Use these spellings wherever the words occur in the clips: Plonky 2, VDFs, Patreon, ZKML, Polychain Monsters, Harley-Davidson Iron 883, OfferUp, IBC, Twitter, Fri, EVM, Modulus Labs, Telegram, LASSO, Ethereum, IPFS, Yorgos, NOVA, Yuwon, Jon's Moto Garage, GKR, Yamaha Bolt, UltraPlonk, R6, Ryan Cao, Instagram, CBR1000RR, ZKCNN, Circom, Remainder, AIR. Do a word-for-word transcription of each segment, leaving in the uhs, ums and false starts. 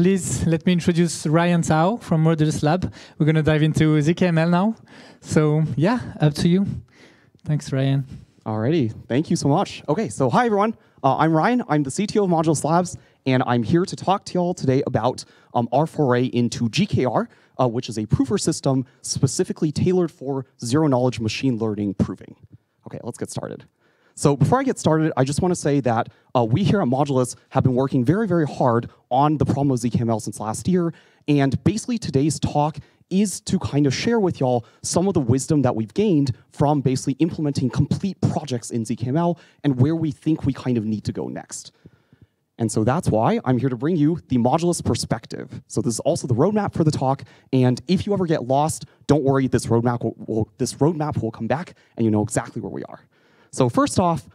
Please let me introduce Ryan Cao from Modulus Lab. We're going to dive into Z K M L now. So yeah, up to you. Thanks, Ryan. Alrighty, thank you so much. Okay, so hi everyone. Uh, I'm Ryan. I'm the C T O of Modulus Labs, and I'm here to talk to y'all today about um, our foray into G K R, uh, which is a proofer system specifically tailored for zero-knowledge machine learning proofing. Okay, let's get started. So before I get started, I just want to say that uh, we here at Modulus have been working very, very hard on the problem of Z K M L since last year. And basically today's talk is to kind of share with y'all some of the wisdom that we've gained from basically implementing complete projects in Z K M L and where we think we kind of need to go next. And so that's why I'm here to bring you the Modulus perspective. So this is also the roadmap for the talk. And if you ever get lost, don't worry, this roadmap will, will, this roadmap will come back and you know exactly where we are. So first off,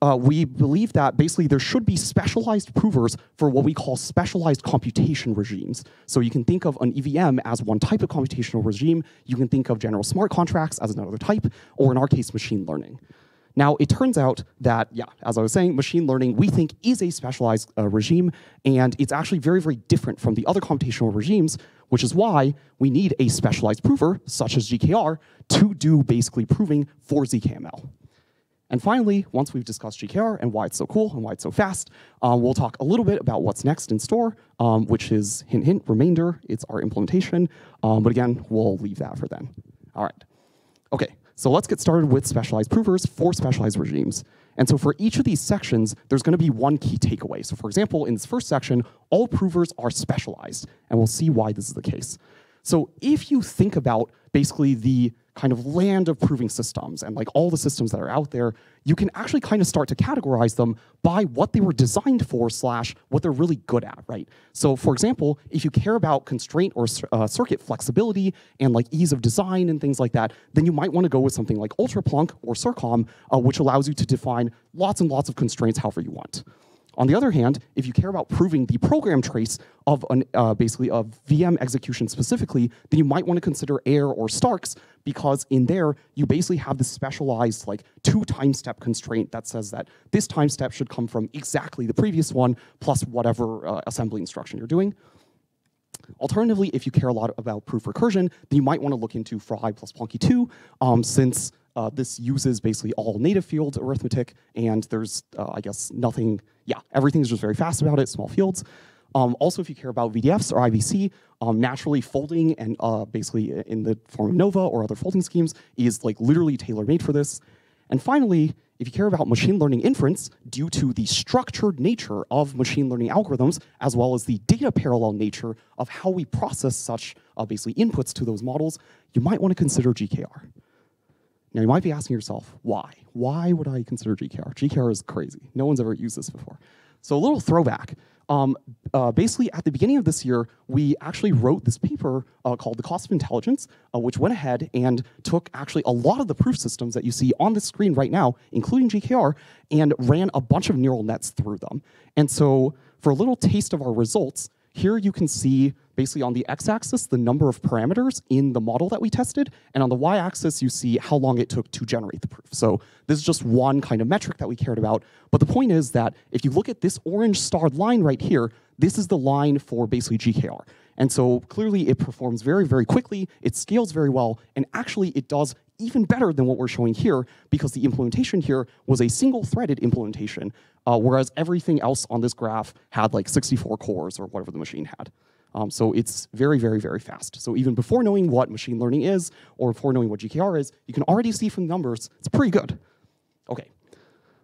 uh, we believe that basically there should be specialized provers for what we call specialized computation regimes. So you can think of an E V M as one type of computational regime. You can think of general smart contracts as another type, or in our case, machine learning. Now, it turns out that, yeah, as I was saying, machine learning, we think, is a specialized uh, regime, and it's actually very, very different from the other computational regimes, which is why we need a specialized prover, such as G K R, to do basically proving for Z K M L. And finally, once we've discussed G K R and why it's so cool and why it's so fast, um, we'll talk a little bit about what's next in store, um, which is, hint, hint, Remainder. It's our implementation. Um, but again, we'll leave that for then. All right. OK, so let's get started with specialized provers for specialized regimes. And so for each of these sections, there's going to be one key takeaway. So for example, in this first section, all provers are specialized. And we'll see why this is the case. So if you think about basically the kind of land of proving systems and like all the systems that are out there, you can actually kind of start to categorize them by what they were designed for slash what they're really good at, right? So for example, if you care about constraint or uh, circuit flexibility and like ease of design and things like that, then you might want to go with something like UltraPlonk or Circom, uh, which allows you to define lots and lots of constraints however you want. On the other hand, if you care about proving the program trace of an, uh, basically of V M execution specifically, then you might want to consider AIR or Starks, because in there you basically have this specialized like two time step constraint that says that this time step should come from exactly the previous one plus whatever uh, assembly instruction you're doing. Alternatively, if you care a lot about proof recursion, then you might want to look into Fri plus Plonky two, um, since uh, this uses basically all native field arithmetic, and there's, uh, I guess, nothing. Yeah, everything's just very fast about it, small fields. Um, also, if you care about V D Fs or I B C, um, naturally folding and uh, basically in the form of NOVA or other folding schemes is like literally tailor-made for this. And finally, if you care about machine learning inference, due to the structured nature of machine learning algorithms, as well as the data parallel nature of how we process such uh, basically inputs to those models, you might want to consider G K R. Now, you might be asking yourself, why? Why would I consider G K R? G K R is crazy. No one's ever used this before. So a little throwback. Um, uh, basically, at the beginning of this year, we actually wrote this paper uh, called The Cost of Intelligence, uh, which went ahead and took actually a lot of the proof systems that you see on the screen right now, including G K R, and ran a bunch of neural nets through them. And so for a little taste of our results, here you can see basically on the x-axis the number of parameters in the model that we tested, and on the y-axis you see how long it took to generate the proof. So this is just one kind of metric that we cared about, but the point is that if you look at this orange starred line right here, this is the line for basically G K R. And so clearly it performs very, very quickly, it scales very well, and actually it does even better than what we're showing here, because the implementation here was a single-threaded implementation, uh, whereas everything else on this graph had like sixty-four cores or whatever the machine had. Um, so it's very, very, very fast. So even before knowing what machine learning is or before knowing what G K R is, you can already see from the numbers it's pretty good. Okay.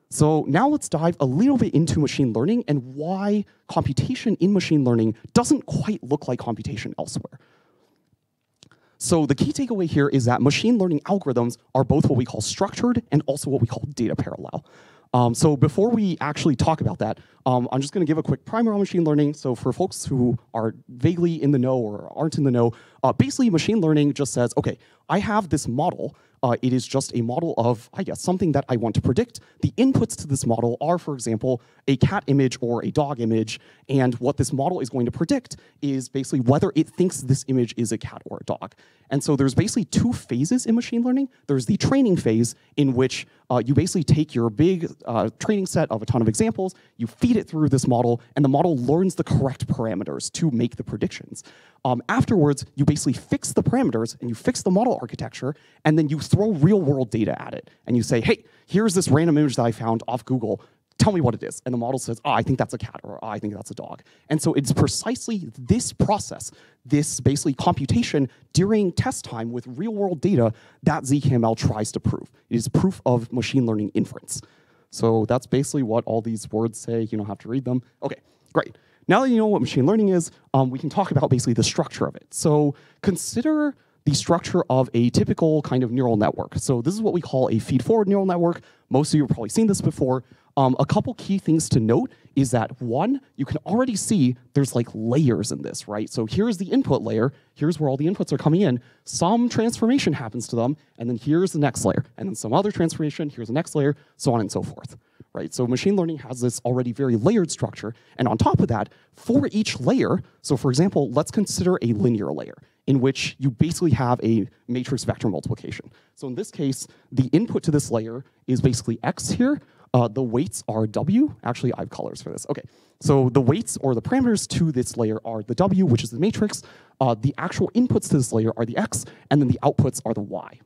So now let's dive a little bit into machine learning and why computation in machine learning doesn't quite look like computation elsewhere. So the key takeaway here is that machine learning algorithms are both what we call structured and also what we call data parallel. Um, so before we actually talk about that, um, I'm just going to give a quick primer on machine learning. So for folks who are vaguely in the know or aren't in the know, uh, basically machine learning just says, OK, I have this model. Uh, it is just a model of, I guess, something that I want to predict. The inputs to this model are, for example, a cat image or a dog image. And what this model is going to predict is basically whether it thinks this image is a cat or a dog. And so there's basically two phases in machine learning. There's the training phase, in which Uh, you basically take your big uh, training set of a ton of examples, you feed it through this model, and the model learns the correct parameters to make the predictions. Um, afterwards, you basically fix the parameters, and you fix the model architecture, and then you throw real-world data at it. And you say, hey, here's this random image that I found off Google. Tell me what it is. And the model says, oh, I think that's a cat, or oh, I think that's a dog. And so it's precisely this process, this basically computation during test time with real-world data that Z K M L tries to prove. It is proof of machine learning inference. So that's basically what all these words say. You don't have to read them. OK, great. Now that you know what machine learning is, um, we can talk about basically the structure of it. So consider the structure of a typical kind of neural network. So this is what we call a feed-forward neural network. Most of you have probably seen this before. Um, a couple key things to note is that, one, you can already see there's like layers in this, right? So here's the input layer. Here's where all the inputs are coming in. Some transformation happens to them, and then here's the next layer. And then some other transformation, here's the next layer, so on and so forth, right? So machine learning has this already very layered structure. And on top of that, for each layer, so for example, let's consider a linear layer in which you basically have a matrix vector multiplication. So in this case, the input to this layer is basically x here. Uh, the weights are w. Actually, I have colors for this. OK, so the weights or the parameters to this layer are the w, which is the matrix. Uh, the actual inputs to this layer are the x, and then the outputs are the y.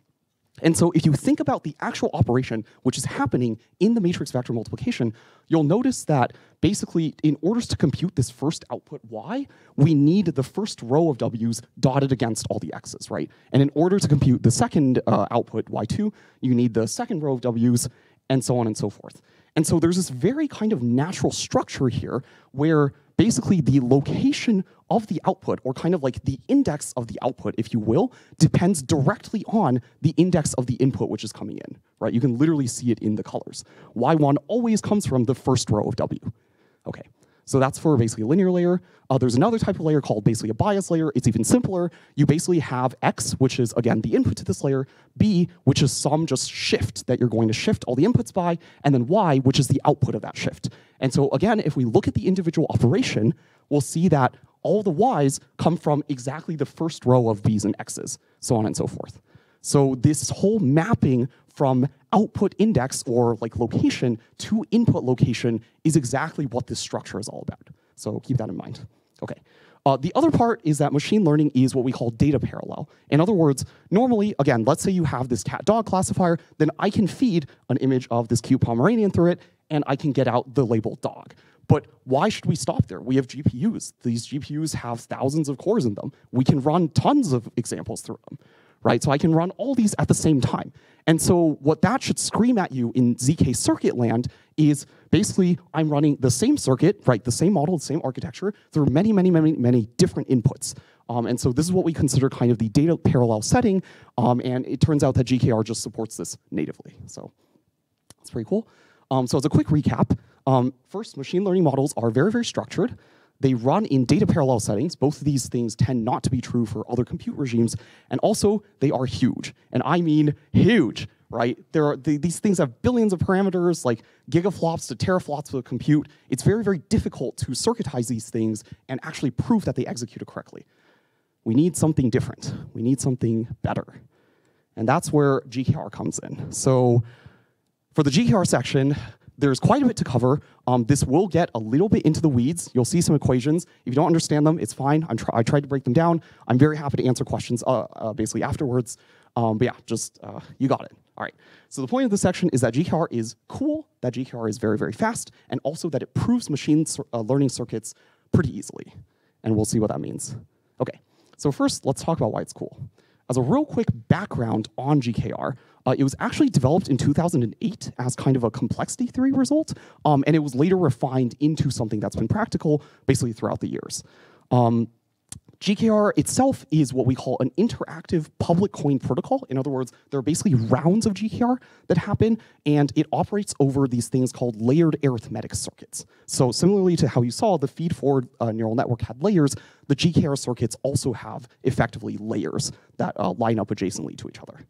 And so if you think about the actual operation, which is happening in the matrix vector multiplication, you'll notice that basically, in order to compute this first output y, we need the first row of w's dotted against all the x's, right? And in order to compute the second uh, output, y two, you need the second row of w's, and so on and so forth. And so there's this very kind of natural structure here where basically the location of the output, or kind of like the index of the output, if you will, depends directly on the index of the input which is coming in, right? You can literally see it in the colors. y one always comes from the first row of w. OK, so that's for basically a linear layer. Uh, there's another type of layer called basically a bias layer. It's even simpler. You basically have x, which is, again, the input to this layer, b, which is some just shift that you're going to shift all the inputs by, and then y, which is the output of that shift. And so again, if we look at the individual operation, we'll see that all the y's come from exactly the first row of b's and x's, so on and so forth. So this whole mapping from output index, or like location, to input location is exactly what this structure is all about. So keep that in mind. OK. Uh, the other part is that machine learning is what we call data parallel. In other words, normally, again, let's say you have this cat-dog classifier. Then I can feed an image of this cute Pomeranian through it, and I can get out the label dog. But why should we stop there? We have G P Us. These G P Us have thousands of cores in them. We can run tons of examples through them, right? So I can run all these at the same time. And so what that should scream at you in Z K circuit land is basically I'm running the same circuit, right, the same model, the same architecture, through many, many, many, many different inputs. Um, and so this is what we consider kind of the data parallel setting. Um, and it turns out that G K R just supports this natively. So that's pretty cool. Um, so as a quick recap, um, first, machine learning models are very, very structured. They run in data parallel settings. Both of these things tend not to be true for other compute regimes. And also, they are huge. And I mean huge, right? There are, th these things have billions of parameters, like gigaflops to teraflops of compute. It's very, very difficult to circuitize these things and actually prove that they executed correctly. We need something different. We need something better. And that's where G K R comes in. So for the G K R section, there's quite a bit to cover. Um, this will get a little bit into the weeds. You'll see some equations. If you don't understand them, it's fine. I'm try I tried to break them down. I'm very happy to answer questions uh, uh, basically afterwards. Um, but yeah, just uh, you got it. All right. So the point of this section is that G K R is cool, that G K R is very, very fast, and also that it proves machine uh, learning circuits pretty easily. And we'll see what that means. OK, so first, let's talk about why it's cool. As a real quick background on G K R, uh, it was actually developed in two thousand eight as kind of a complexity theory result, um, and it was later refined into something that's been practical basically throughout the years. Um, G K R itself is what we call an interactive public coin protocol. In other words, there are basically rounds of G K R that happen, and it operates over these things called layered arithmetic circuits. So similarly to how you saw the feed-forward uh, neural network had layers, the G K R circuits also have effectively layers that uh, line up adjacently to each other.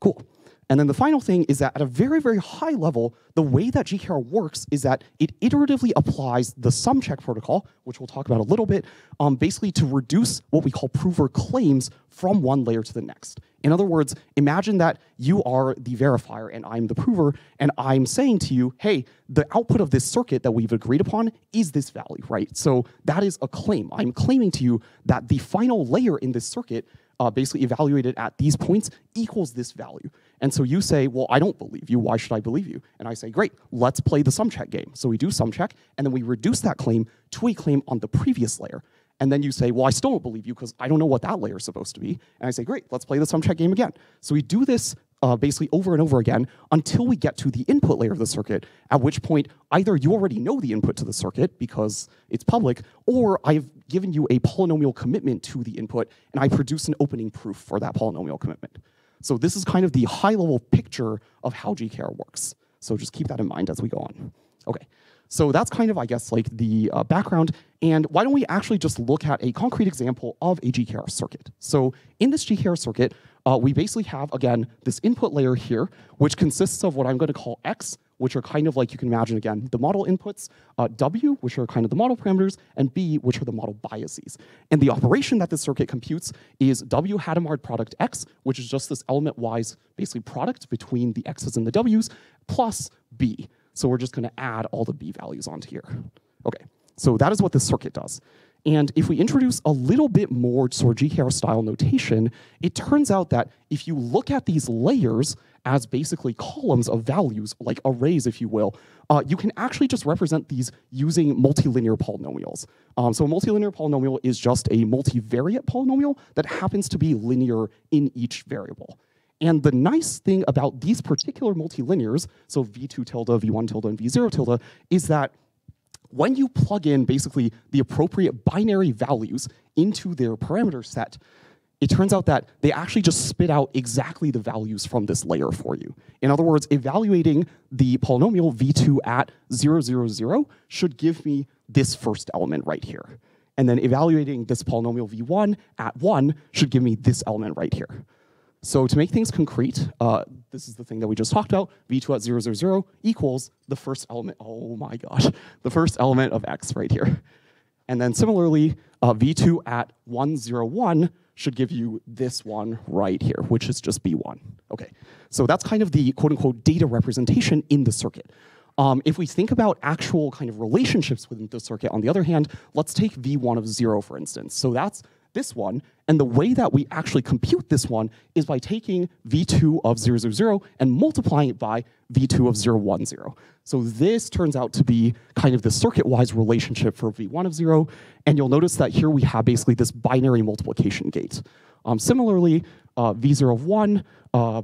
Cool. And then the final thing is that at a very, very high level, the way that G K R works is that it iteratively applies the sum check protocol, which we'll talk about a little bit, um, basically to reduce what we call prover claims from one layer to the next. In other words, imagine that you are the verifier and I'm the prover, and I'm saying to you, hey, the output of this circuit that we've agreed upon is this value, right? So that is a claim. I'm claiming to you that the final layer in this circuit, uh, basically evaluated at these points, equals this value. And so you say, well, I don't believe you. Why should I believe you? And I say, great, let's play the sum check game. So we do sum check, and then we reduce that claim to a claim on the previous layer. And then you say, well, I still don't believe you because I don't know what that layer is supposed to be. And I say, great, let's play the sum check game again. So we do this uh, basically over and over again until we get to the input layer of the circuit, at which point either you already know the input to the circuit because it's public, or I've given you a polynomial commitment to the input, and I produce an opening proof for that polynomial commitment. So this is kind of the high-level picture of how G K R works. So just keep that in mind as we go on. Okay. So that's kind of, I guess, like the uh, background. And why don't we actually just look at a concrete example of a G K R circuit? So in this G K R circuit, uh, we basically have, again, this input layer here, which consists of what I'm going to call X, which are kind of like, you can imagine, again, the model inputs, uh, W, which are kind of the model parameters, and B, which are the model biases. And the operation that this circuit computes is W Hadamard product X, which is just this element-wise, basically, product between the X's and the W's, plus B. So we're just going to add all the B values onto here. Okay, so that is what this circuit does. And if we introduce a little bit more sort of G K R-style notation, it turns out that if you look at these layers as basically columns of values, like arrays, if you will, uh, you can actually just represent these using multilinear polynomials. Um, so a multilinear polynomial is just a multivariate polynomial that happens to be linear in each variable. And the nice thing about these particular multilinears, so v two tilde, v one tilde, and v zero tilde, is that when you plug in basically the appropriate binary values into their parameter set, it turns out that they actually just spit out exactly the values from this layer for you. In other words, evaluating the polynomial v two at zero, zero, zero should give me this first element right here. And then evaluating this polynomial v one at one should give me this element right here. So to make things concrete, uh, this is the thing that we just talked about. v two at zero, zero, zero equals the first element. Oh my gosh, the first element of X right here. And then similarly, uh, v two at one, zero, one should give you this one right here, which is just b one. Okay, so that's kind of the quote-unquote data representation in the circuit. Um, if we think about actual kind of relationships within the circuit, on the other hand, let's take v one of zero, for instance. So that's this one, and the way that we actually compute this one is by taking v two of zero, zero, zero and multiplying it by v two of zero, one, zero. So this turns out to be kind of the circuit-wise relationship for v one of zero, and you'll notice that here we have basically this binary multiplication gate. Um, similarly, uh, v zero of one, uh,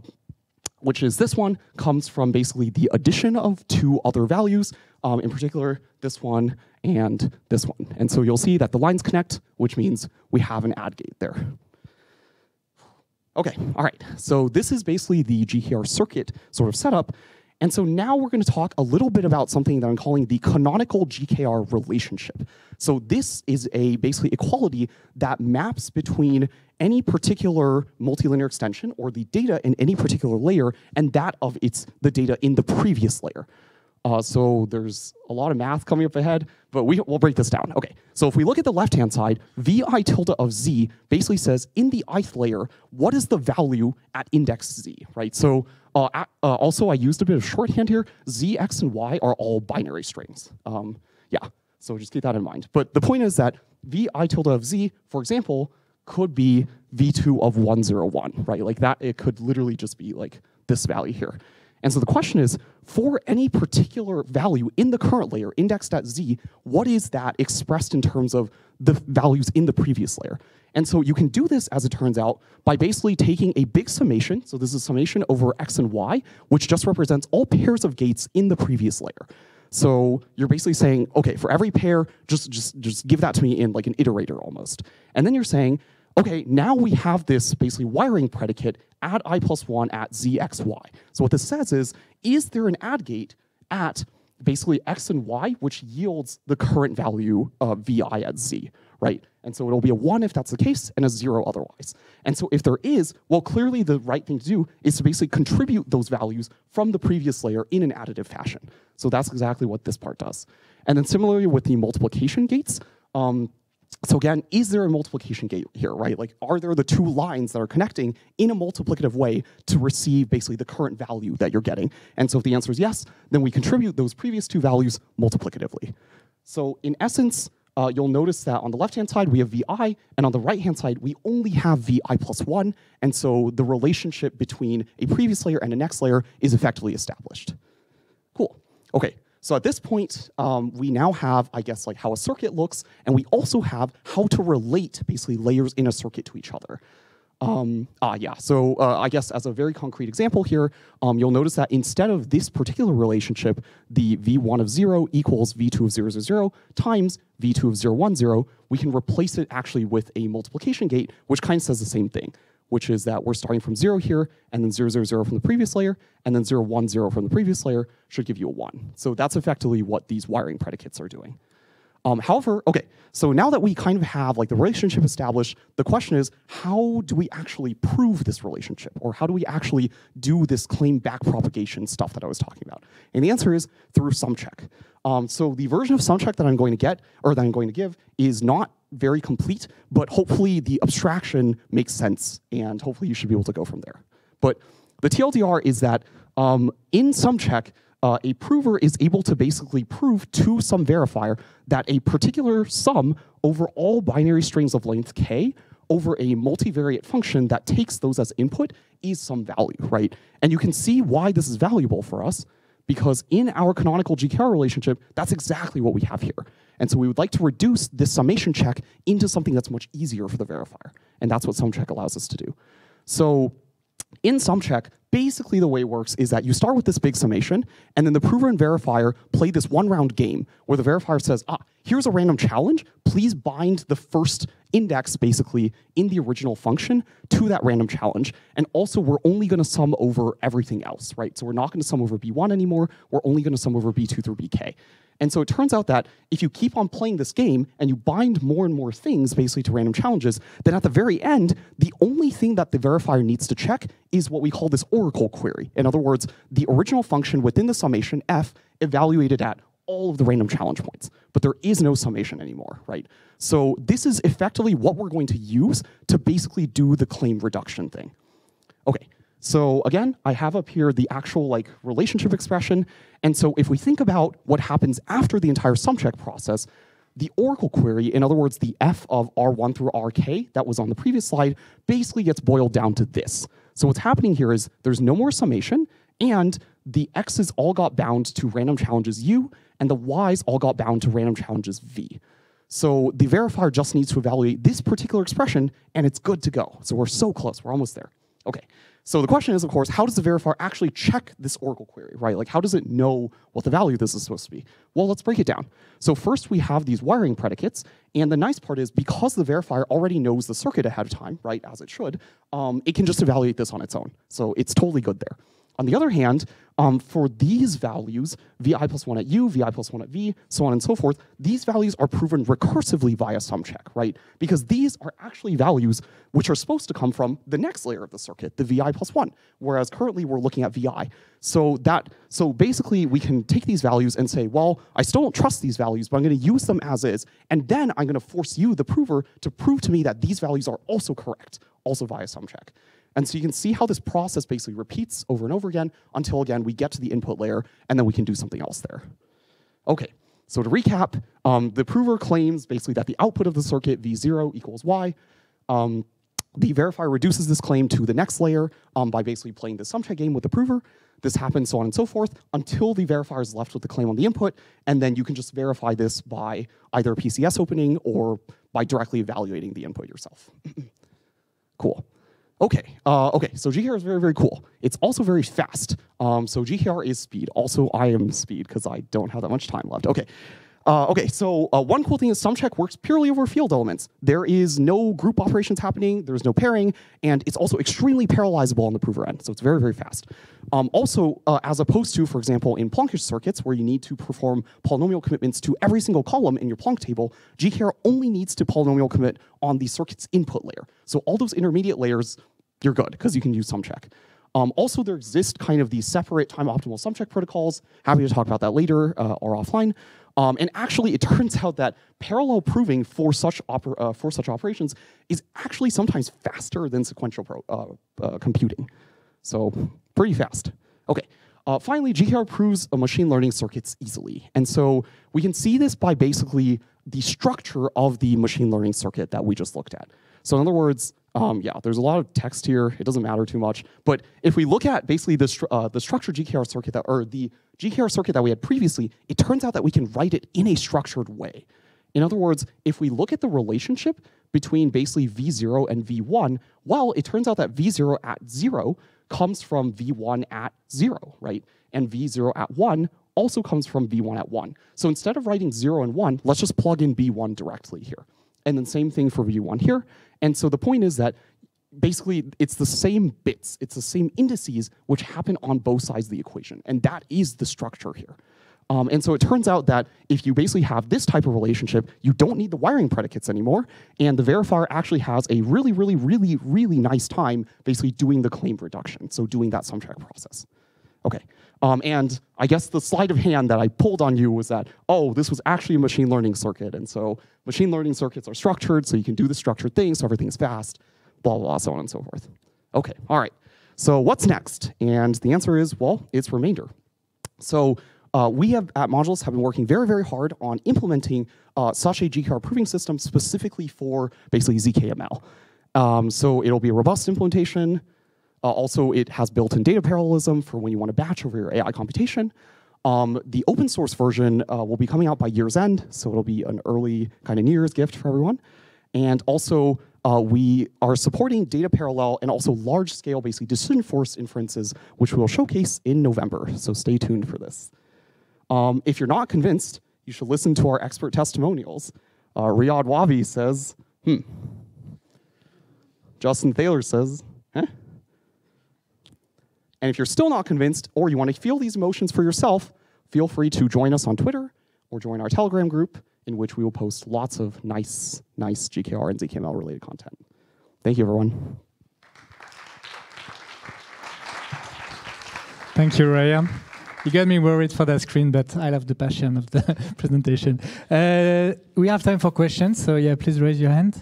which is this one, comes from basically the addition of two other values, um, in particular this one and this one. And so you'll see that the lines connect, which means we have an add gate there. Okay, all right, so this is basically the G K R circuit sort of setup. And so now we're going to talk a little bit about something that I'm calling the canonical G K R relationship. So this is a basically equality that maps between any particular multilinear extension or the data in any particular layer and that of its the data in the previous layer. Uh, so there's a lot of math coming up ahead, but we, we'll break this down. Okay, so if we look at the left-hand side, vi tilde of z basically says, in the ith layer, what is the value at index z, right? So uh, uh, also I used a bit of shorthand here. Z, x, and y are all binary strings. Um, yeah, so just keep that in mind. But the point is that vi tilde of z, for example, could be v two of one, zero, one, right? Like that, it could literally just be like this value here. And so the question is, for any particular value in the current layer, indexed at z, what is that expressed in terms of the values in the previous layer? And so you can do this, as it turns out, by basically taking a big summation. So this is summation over x and y, which just represents all pairs of gates in the previous layer. So you're basically saying, OK, for every pair, just, just, just give that to me in like an iterator almost. And then you're saying, OK, now we have this basically wiring predicate add I plus one at z, x, y. So what this says is, is there an add gate at basically x and y, which yields the current value of vi at z? right? And so it'll be a one if that's the case and a zero otherwise. And so if there is, well, clearly the right thing to do is to basically contribute those values from the previous layer in an additive fashion. So that's exactly what this part does. And then similarly with the multiplication gates, um, so again, is there a multiplication gate here, right? Like, are there the two lines that are connecting in a multiplicative way to receive basically the current value that you're getting? And so if the answer is yes, then we contribute those previous two values multiplicatively. So in essence, uh, you'll notice that on the left-hand side, we have V I, and on the right-hand side, we only have V I plus one. And so the relationship between a previous layer and a next layer is effectively established. Cool. Okay. So at this point, um, we now have, I guess, like how a circuit looks, and we also have how to relate basically layers in a circuit to each other. Um, ah, yeah. So uh, I guess as a very concrete example here, um, you'll notice that instead of this particular relationship, the v one of zero equals v two of zero, zero, zero times v two of zero, one, zero, we can replace it actually with a multiplication gate, which kind of says the same thing, which is that we're starting from zero here, and then zero, zero, zero from the previous layer, and then zero, one, zero from the previous layer should give you a one. So that's effectively what these wiring predicates are doing. Um, however, okay, so now that we kind of have like the relationship established, the question is, how do we actually prove this relationship? Or how do we actually do this claim back propagation stuff that I was talking about? And the answer is through sum check. Um, so the version of sum check that I'm going to get, or that I'm going to give, is not very complete, but hopefully the abstraction makes sense, and hopefully you should be able to go from there. But the T L D R is that um, in sum check, uh, a prover is able to basically prove to some verifier that a particular sum over all binary strings of length k over a multivariate function that takes those as input is some value, right? And you can see why this is valuable for us, because in our canonical G K R relationship, that's exactly what we have here. And so we would like to reduce this summation check into something that's much easier for the verifier. And that's what sum check allows us to do. So in sum check, basically the way it works is that you start with this big summation, and then the prover and verifier play this one-round game where the verifier says, ah, here's a random challenge. Please bind the first index, basically, in the original function to that random challenge. And also, we're only going to sum over everything else, right? So we're not going to sum over B one anymore. We're only going to sum over B two through B K. And so it turns out that if you keep on playing this game and you bind more and more things basically to random challenges, then at the very end, the only thing that the verifier needs to check is what we call this oracle query. In other words, the original function within the summation f evaluated at all of the random challenge points. But there is no summation anymore, right? So this is effectively what we're going to use to basically do the claim reduction thing. Okay. So again, I have up here the actual like relationship expression. And so if we think about what happens after the entire sum check process, the oracle query, in other words, the f of R one through R K that was on the previous slide, basically gets boiled down to this. So what's happening here is there's no more summation, and the x's all got bound to random challenges u, and the y's all got bound to random challenges v. So the verifier just needs to evaluate this particular expression, and it's good to go. So we're so close. We're almost there. Okay. So the question is, of course, how does the verifier actually check this oracle query, right? Like, how does it know what the value this is supposed to be? Well, let's break it down. So first, we have these wiring predicates. And the nice part is, because the verifier already knows the circuit ahead of time, right, as it should, um, it can just evaluate this on its own. So it's totally good there. On the other hand, um, for these values, vi plus one at u, vi plus one at v, so on and so forth, these values are proven recursively via sum check, right? Because these are actually values which are supposed to come from the next layer of the circuit, the vi plus one, whereas currently we're looking at vi. So that, so basically, we can take these values and say, well, I still don't trust these values, but I'm going to use them as is, and then I'm going to force you, the prover, to prove to me that these values are also correct, also via sum check. And so you can see how this process basically repeats over and over again until, again, we get to the input layer, and then we can do something else there. OK, so to recap, um, the prover claims basically that the output of the circuit, v zero, equals y. Um, the verifier reduces this claim to the next layer um, by basically playing the sum check game with the prover. This happens, so on and so forth, until the verifier is left with the claim on the input. And then you can just verify this by either a P C S opening or by directly evaluating the input yourself. Cool. Okay, uh, okay. So G K R is very, very cool. It's also very fast. Um, so G K R is speed. Also, I am speed because I don't have that much time left. Okay, Uh, okay, so uh, one cool thing is sum check works purely over field elements. There is no group operations happening, there's no pairing, and it's also extremely parallelizable on the prover end, so it's very, very fast. Um, also, uh, as opposed to, for example, in Plonkish circuits, where you need to perform polynomial commitments to every single column in your Plonk table, G K R only needs to polynomial commit on the circuit's input layer. So all those intermediate layers, you're good, because you can use sum check. Um, also, there exist kind of these separate time-optimal sum check protocols. Happy to talk about that later uh, or offline. Um, and actually, it turns out that parallel proving for such oper uh, for such operations is actually sometimes faster than sequential pro uh, uh, computing. So pretty fast. Okay. Uh, finally, G K R proves uh, machine learning circuits easily, and so we can see this by basically the structure of the machine learning circuit that we just looked at. So in other words. Um, yeah, there's a lot of text here. It doesn't matter too much. But if we look at basically the, uh, the structured G K R circuit, that, or the G K R circuit that we had previously, it turns out that we can write it in a structured way. In other words, if we look at the relationship between basically V zero and V one, well, it turns out that V zero at zero comes from V one at zero, right? And V zero at one also comes from V one at one. So instead of writing zero and one, let's just plug in V one directly here. And then same thing for V one here. And so the point is that basically it's the same bits, it's the same indices which happen on both sides of the equation. And that is the structure here. Um, and so it turns out that if you basically have this type of relationship, you don't need the wiring predicates anymore. And the verifier actually has a really, really, really, really nice time basically doing the claim reduction. So doing that sum check process. Okay, um, and I guess the sleight of hand that I pulled on you was that, oh, this was actually a machine learning circuit, and so machine learning circuits are structured, so you can do the structured thing, so everything's fast, blah, blah, blah, so on and so forth. Okay, all right, so what's next? And the answer is, well, it's Remainder. So uh, we have, at Modulus, have been working very, very hard on implementing uh, such a G K R proving system specifically for basically Z K M L. Um, so it'll be a robust implementation. Uh, also, it has built-in data parallelism for when you want to batch over your A I computation. Um, the open source version uh, will be coming out by year's end, so it'll be an early kind of New Year's gift for everyone. And also, uh, we are supporting data parallel and also large-scale, basically, decision-force inferences, which we'll showcase in November, so stay tuned for this. Um, if you're not convinced, you should listen to our expert testimonials. Uh, Riyad Wavi says, hmm. Justin Thaler says, eh? And if you're still not convinced, or you want to feel these emotions for yourself, feel free to join us on Twitter or join our Telegram group, in which we will post lots of nice, nice G K R and Z K M L-related content. Thank you, everyone. Thank you, Ryan. You got me worried for that screen, but I love the passion of the presentation. Uh, we have time for questions, so yeah, please raise your hand.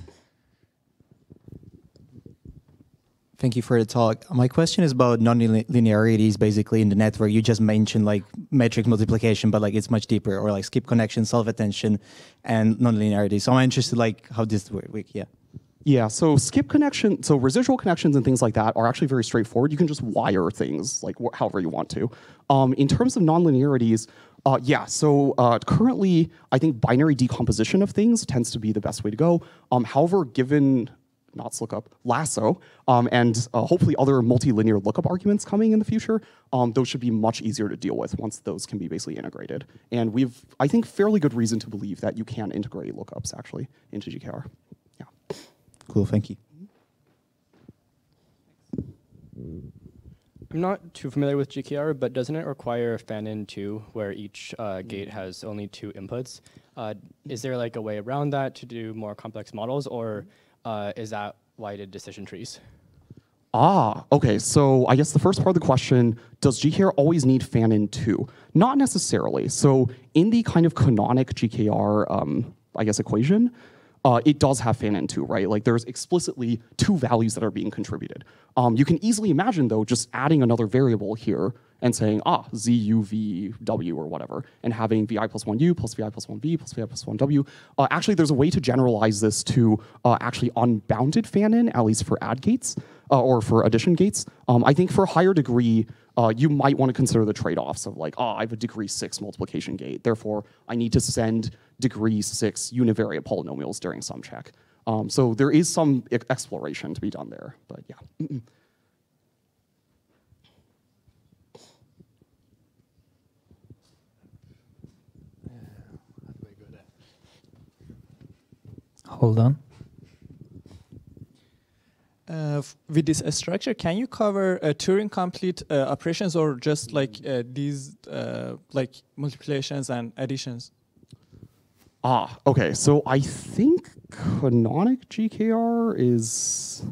Thank you for the talk. My question is about non-linearities basically in the network. You just mentioned like matrix multiplication, but like it's much deeper, or like skip connection, self-attention, and non-linearity. So I'm interested like how this works. Yeah. Yeah, so skip connection, so residual connections and things like that are actually very straightforward. You can just wire things like wh however you want to. Um, in terms of non-linearities, Uh, yeah, so uh, currently I think binary decomposition of things tends to be the best way to go. Um, however, given Nots lookup, LASSO, um, and uh, hopefully other multilinear lookup arguments coming in the future, um, those should be much easier to deal with once those can be basically integrated. And we've, I think, fairly good reason to believe that you can integrate lookups actually into G K R. Yeah. Cool, thank you. I'm not too familiar with G K R, but doesn't it require a fan-in too, where each uh, gate has only two inputs? Uh, is there like a way around that to do more complex models, or Uh, is that why did decision trees? Ah, okay. So I guess the first part of the question, does G K R always need fan-in too? Not necessarily. So in the kind of canonic G K R, um, I guess, equation, uh, it does have fan-in too, right? Like there's explicitly two values that are being contributed. Um, you can easily imagine, though, just adding another variable here and saying, ah, z, u, v, w, or whatever, and having vi plus one u plus vi plus one v plus vi plus one w. Uh, actually, there's a way to generalize this to uh, actually unbounded fan-in, at least for add gates, uh, or for addition gates. Um, I think for a higher degree, uh, you might want to consider the trade-offs of like, ah, I have a degree six multiplication gate, therefore I need to send degree six univariate polynomials during sum check. Um, so there is some e- exploration to be done there, but yeah. Mm-mm. hold on. Uh, with this uh, structure, can you cover uh, Turing complete uh, operations, or just like uh, these uh, like multiplications and additions? Ah, okay. So I think canonic G K R is.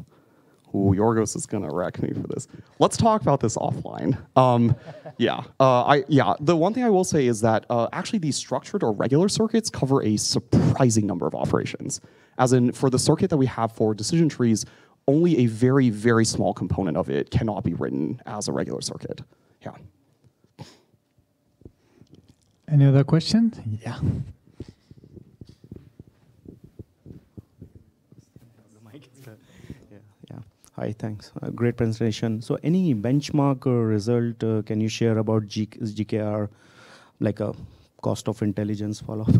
Ooh, Yorgos is gonna wreck me for this. Let's talk about this offline. Um, yeah, uh, I yeah. The one thing I will say is that uh, actually these structured or regular circuits cover a surprising number of operations. As in, for the circuit that we have for decision trees, only a very very small component of it cannot be written as a regular circuit. Yeah. Any other questions? Yeah. Hi, thanks. Uh, great presentation. So any benchmark or result uh, can you share about G K R, like a cost of intelligence follow-up?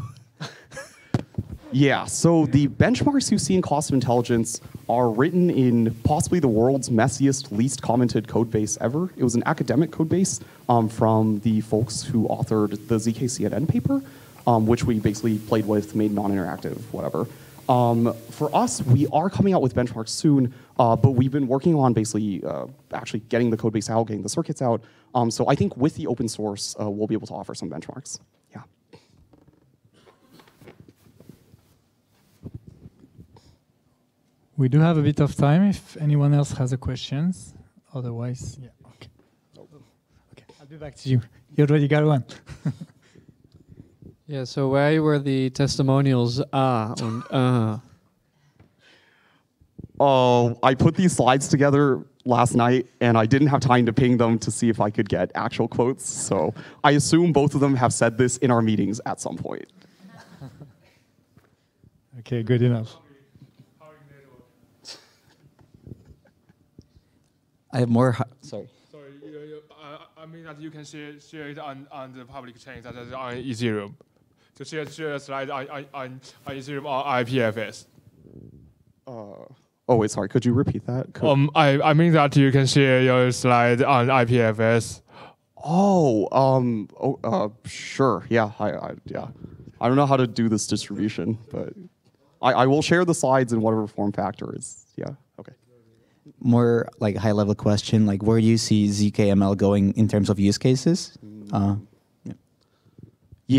Yeah, so the benchmarks you see in cost of intelligence are written in possibly the world's messiest, least commented code base ever. It was an academic code base um, from the folks who authored the Z K C N N paper, um, which we basically played with, made non-interactive, whatever. Um, for us, we are coming out with benchmarks soon, uh, but we've been working on basically uh, actually getting the code base out, getting the circuits out. Um, so I think with the open source, uh, we'll be able to offer some benchmarks. Yeah. We do have a bit of time if anyone else has a questions. Otherwise, yeah. Okay. Oh. Okay. I'll be back to you. You already got one. Yeah, so where were the testimonials? Ah, and, uh. Oh, I put these slides together last night, and I didn't have time to ping them to see if I could get actual quotes. So I assume both of them have said this in our meetings at some point. Okay, good enough. I have more. Sorry. Sorry, you, uh, I mean that you can share share it on on the public chain, that is on Ethereum. To share, share a slide on, on, on Ethereum or I P F S. Uh, oh, wait, sorry. Could you repeat that? Could um, I, I mean that you can share your slide on I P F S. Oh, um, oh, uh, sure. Yeah, I, I, yeah. I don't know how to do this distribution, but I, I will share the slides in whatever form factor is. Yeah, okay. More like high level question, like where do you see Z K M L going in terms of use cases? Uh,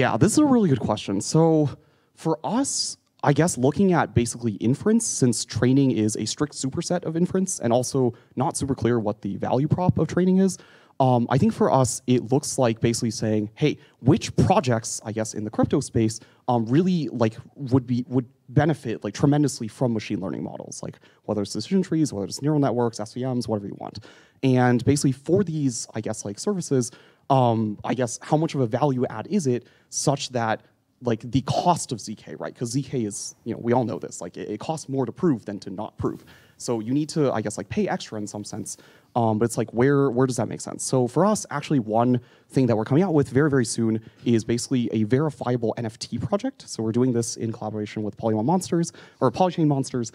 Yeah, this is a really good question. So for us, I guess looking at basically inference, since training is a strict superset of inference and also not super clear what the value prop of training is, um, I think for us it looks like basically saying, hey, which projects, I guess in the crypto space, um, really like would be would benefit like tremendously from machine learning models, like whether it's decision trees, whether it's neural networks, S V Ms, whatever you want. And basically for these, I guess like services, Um, I guess how much of a value add is it such that like the cost of Z K, right? Because Z K is, you know, we all know this, like it, it costs more to prove than to not prove. So you need to, I guess, like pay extra in some sense. Um, but it's like, where, where does that make sense? So for us, actually one thing that we're coming out with very, very soon is basically a verifiable N F T project. So we're doing this in collaboration with Polychain Monsters, or Polychain Monsters.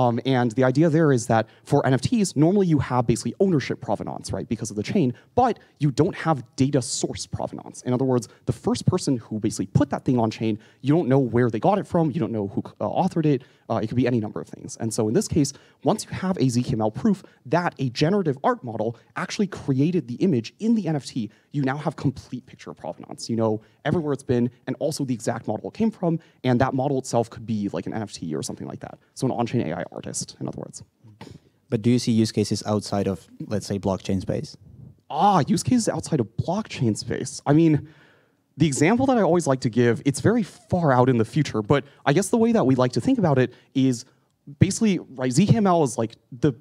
Um, and the idea there is that for N F Ts, normally you have basically ownership provenance, right, because of the chain, but you don't have data source provenance. In other words, the first person who basically put that thing on chain, you don't know where they got it from, you don't know who uh, authored it, uh, it could be any number of things. And so in this case, once you have a Z K M L proof that a generative art model actually created the image in the N F T, you now have complete picture provenance. You know everywhere it's been and also the exact model it came from, and that model itself could be like an N F T or something like that. So an on-chain A I artist, in other words. But do you see use cases outside of, let's say, blockchain space? Ah, use cases outside of blockchain space. I mean, the example that I always like to give, it's very far out in the future, but I guess the way that we like to think about it is basically, right, Z K M L is like the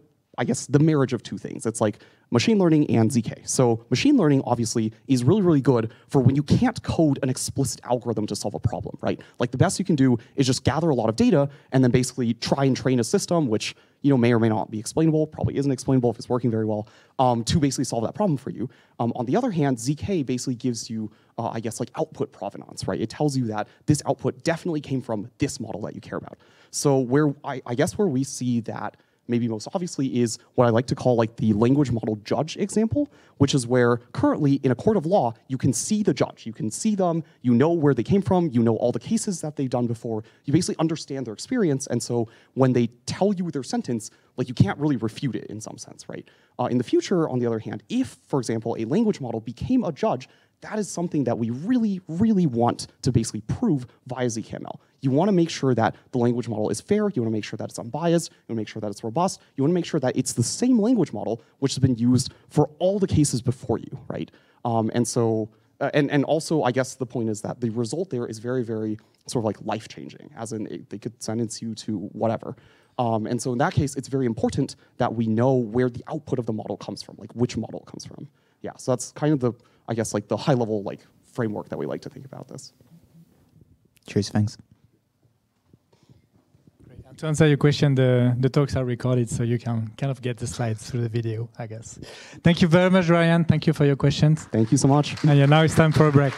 I guess the marriage of two things. It's like machine learning and Z K. So machine learning obviously is really, really good for when you can't code an explicit algorithm to solve a problem, right? Like the best you can do is just gather a lot of data and then basically try and train a system, which you know may or may not be explainable, probably isn't explainable if it's working very well, um, to basically solve that problem for you. Um, on the other hand, Z K basically gives you, uh, I guess, like output provenance, right? It tells you that this output definitely came from this model that you care about. So where I, I guess where we see that maybe most obviously is what I like to call like the language model judge example, which is where currently in a court of law, you can see the judge, you can see them, you know where they came from, you know all the cases that they've done before, you basically understand their experience, and so when they tell you their sentence, like you can't really refute it in some sense, right? Uh, in the future, on the other hand, if, for example, a language model became a judge, that is something that we really, really want to basically prove via Z K M L. You want to make sure that the language model is fair, you want to make sure that it's unbiased, you want to make sure that it's robust, you want to make sure that it's the same language model which has been used for all the cases before you, right? Um, and so, uh, and, and also, I guess the point is that the result there is very, very sort of like life-changing, as in it, they could sentence you to whatever. Um, and so in that case, it's very important that we know where the output of the model comes from, like which model it comes from. Yeah, so that's kind of the, I guess, like the high-level like framework that we like to think about this. Cheers, thanks. Great. To answer your question, the, the talks are recorded, so you can kind of get the slides through the video, I guess. Thank you very much, Ryan. Thank you for your questions. Thank you so much. And yeah, now it's time for a break.